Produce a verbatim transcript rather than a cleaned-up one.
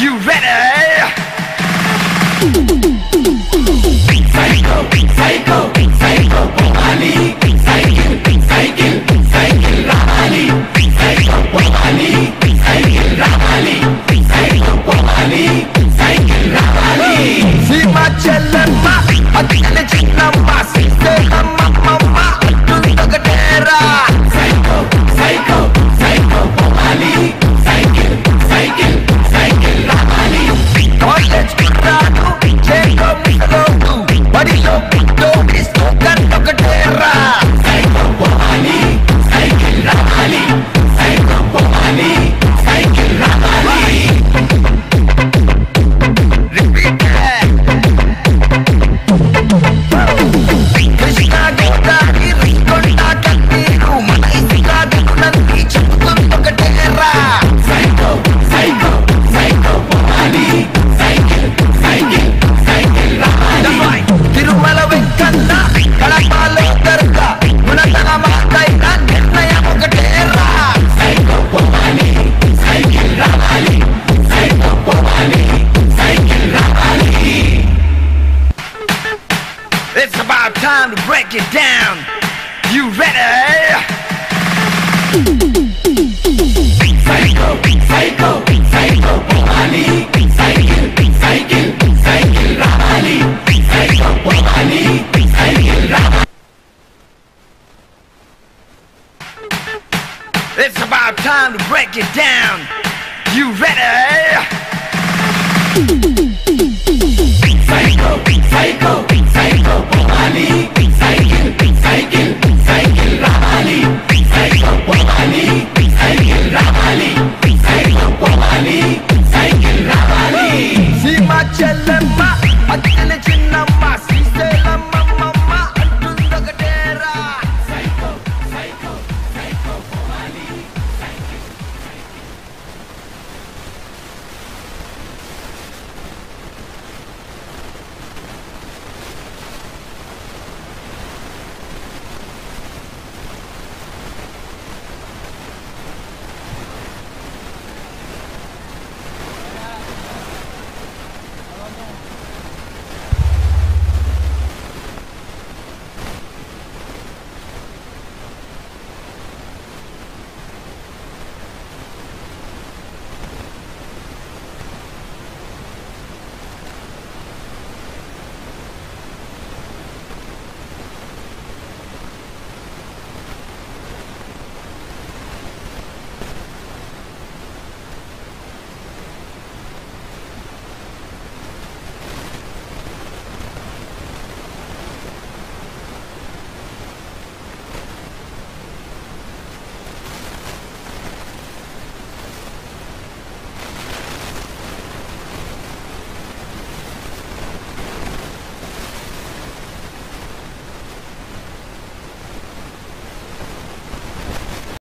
You ready?